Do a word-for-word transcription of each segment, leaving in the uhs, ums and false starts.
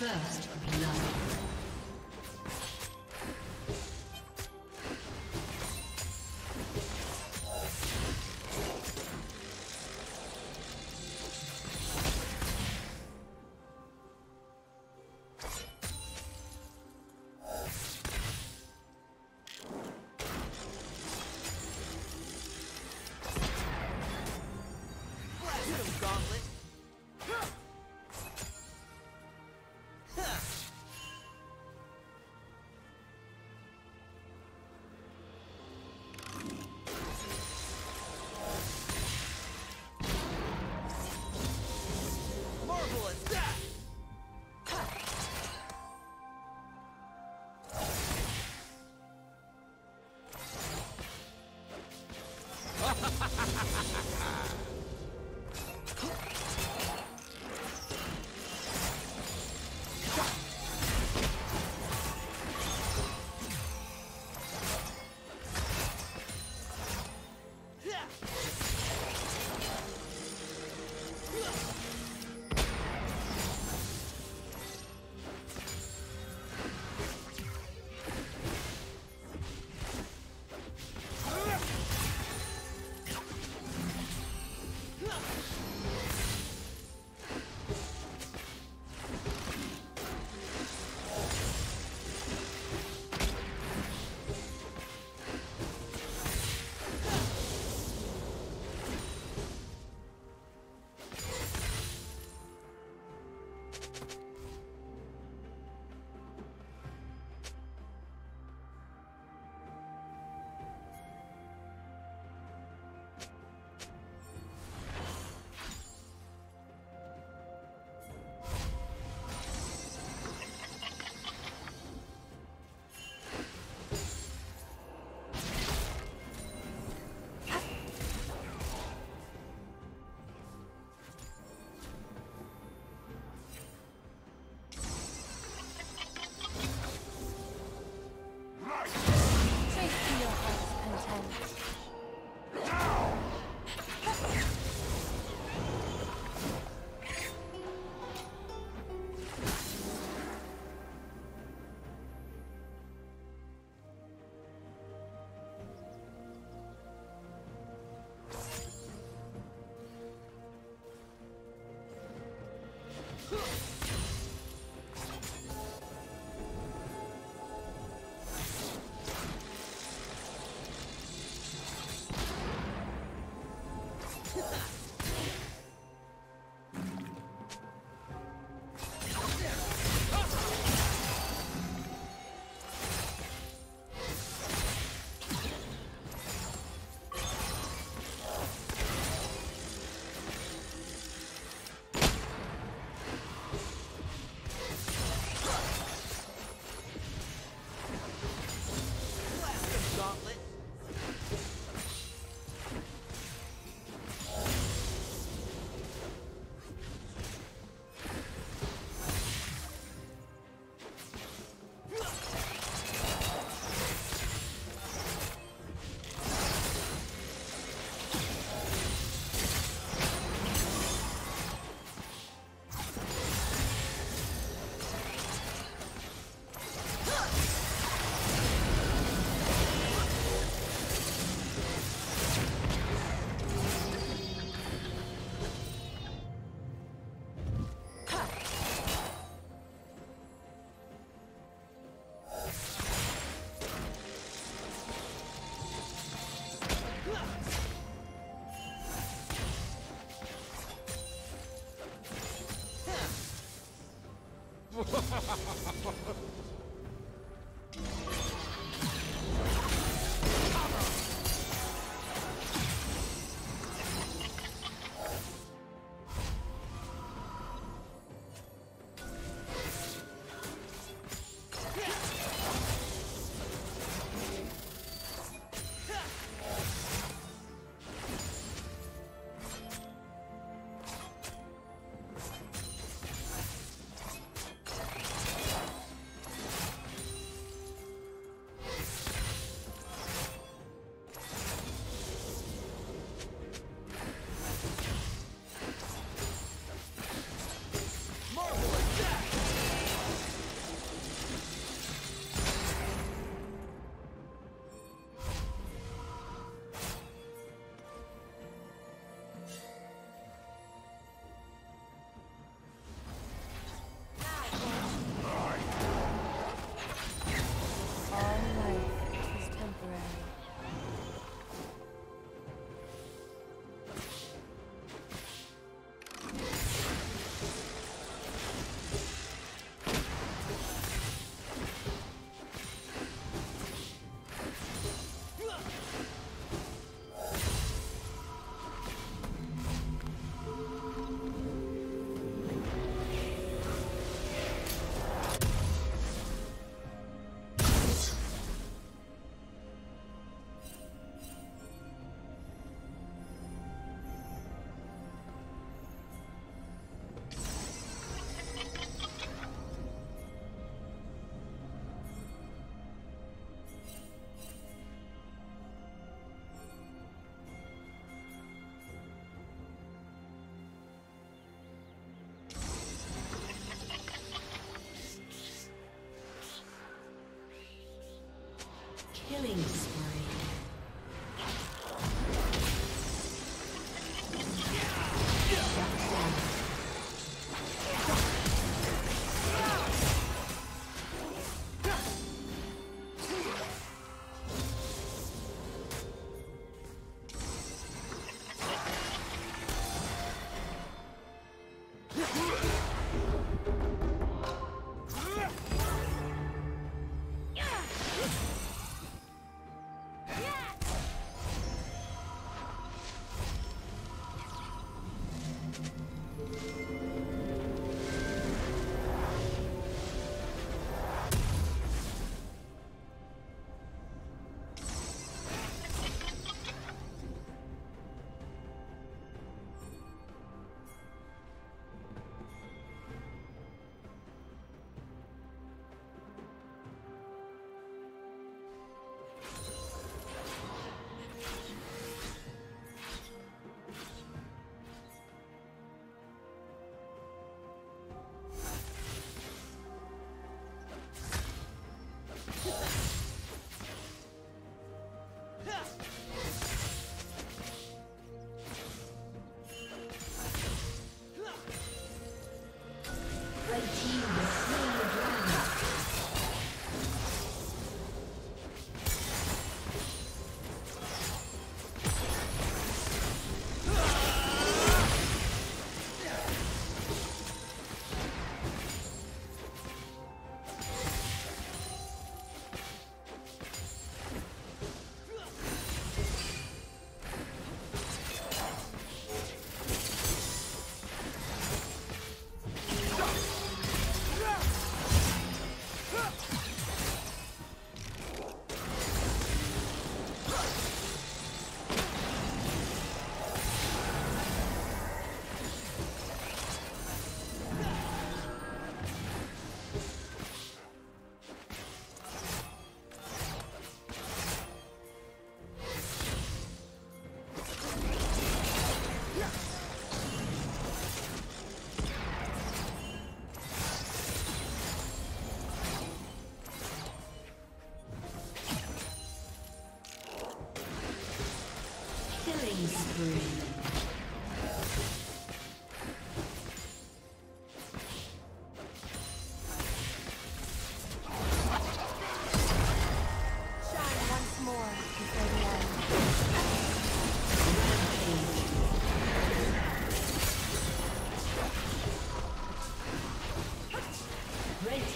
First blood.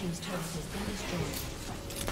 team's turret has been destroyed.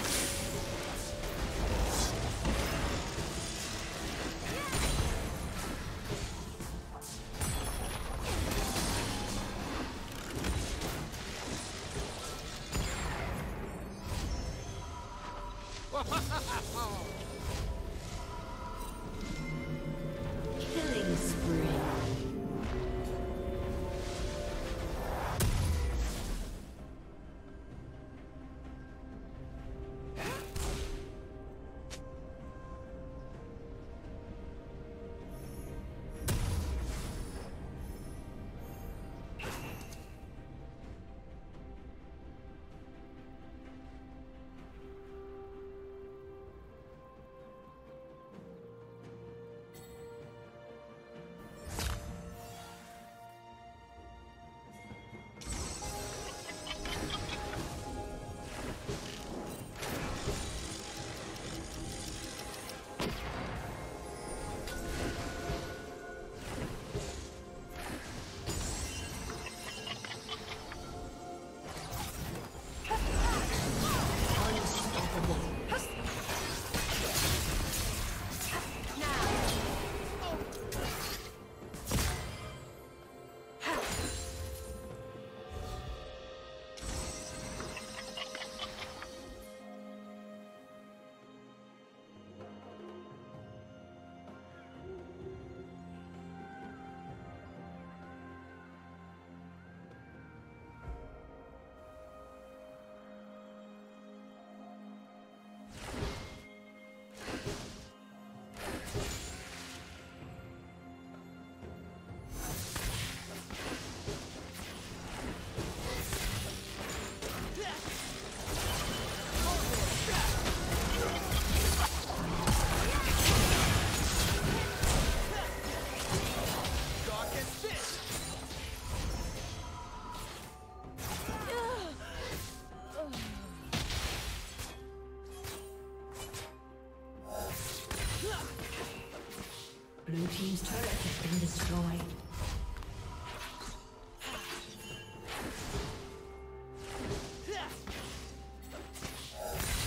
Blue team's turret has been destroyed.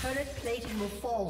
Turret plating will fall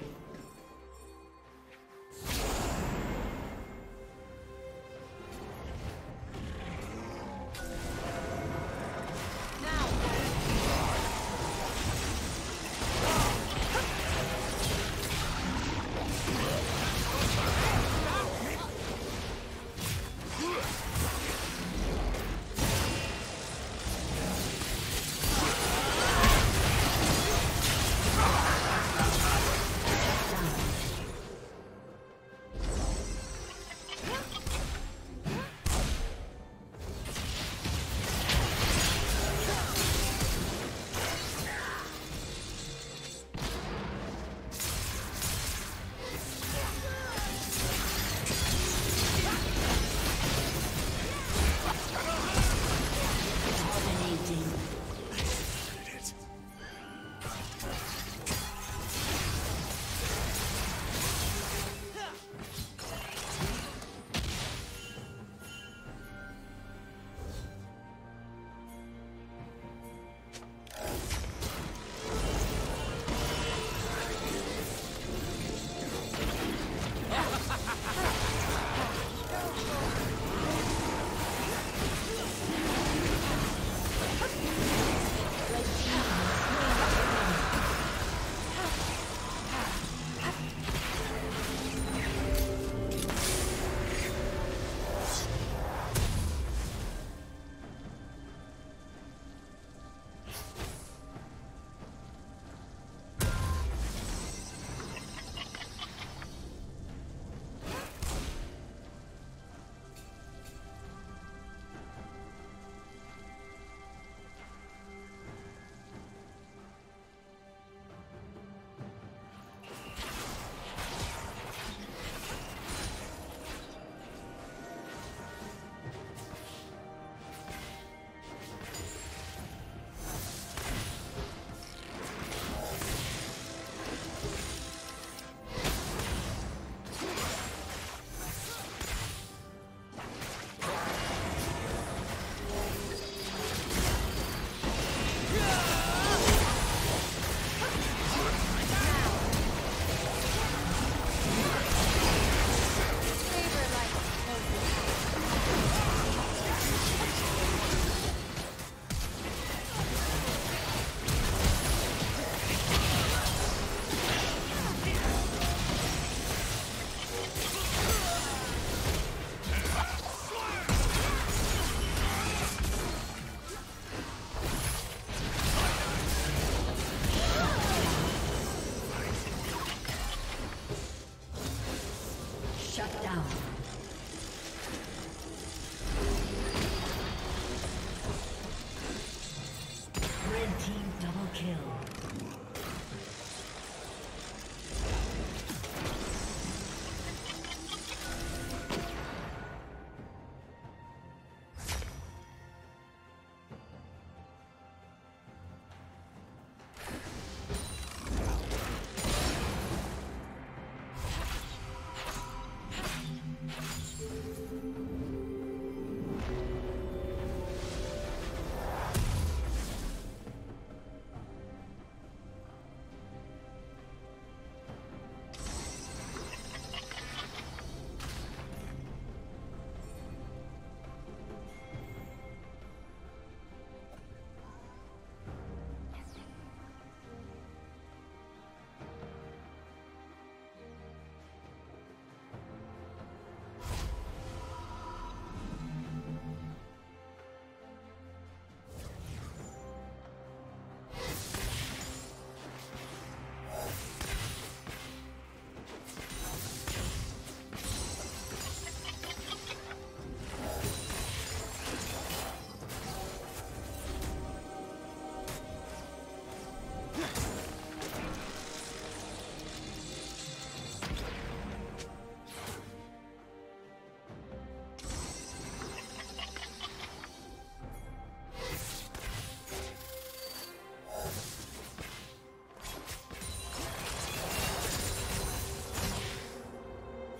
Red team double kill.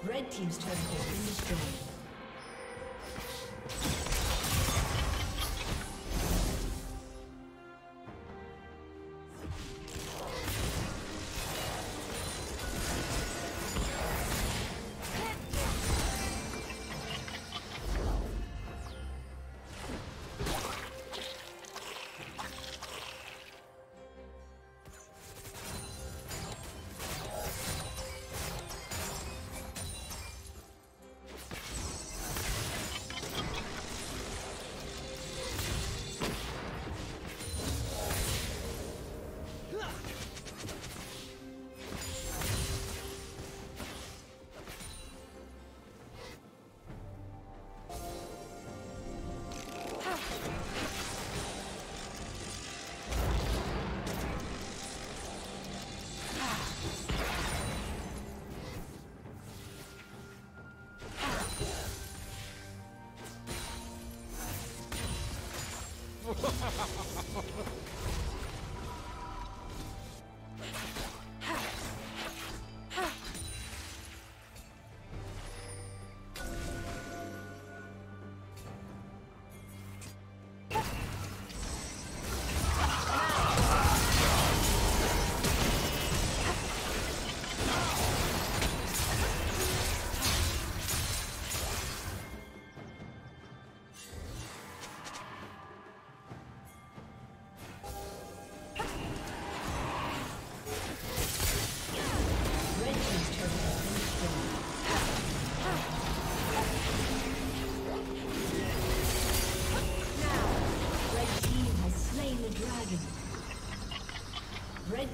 Red team's turret has been destroyed.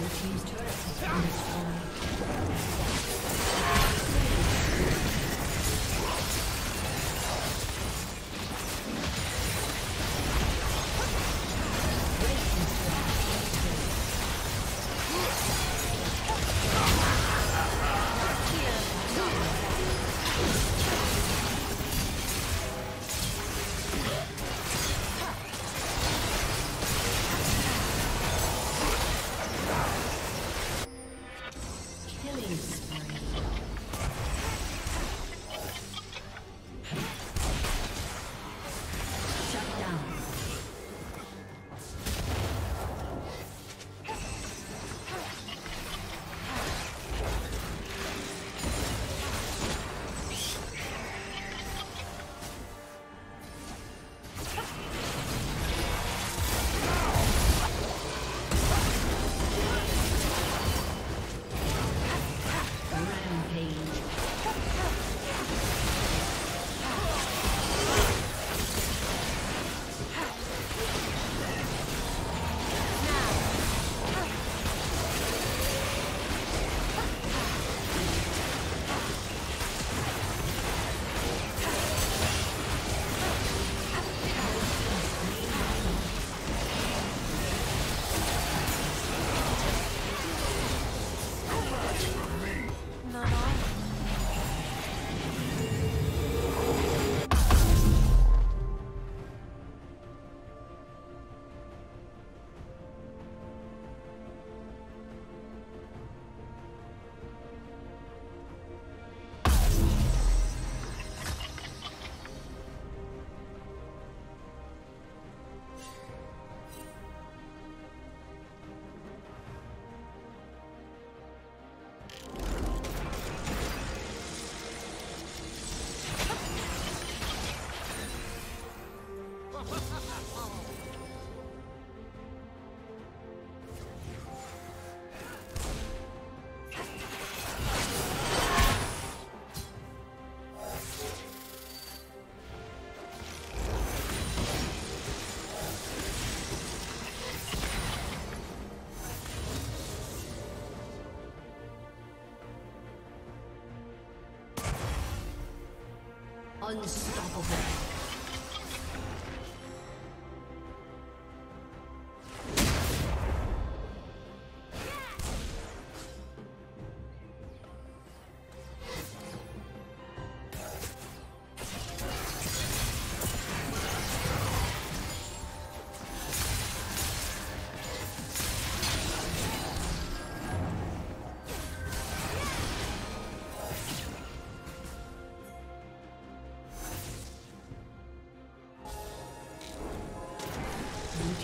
Red team's turret has been destroyed. Blue team's turret has been destroyed. Red team's turret has been destroyed. Here. Unstoppable. Blue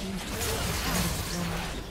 team's turret has been destroyed.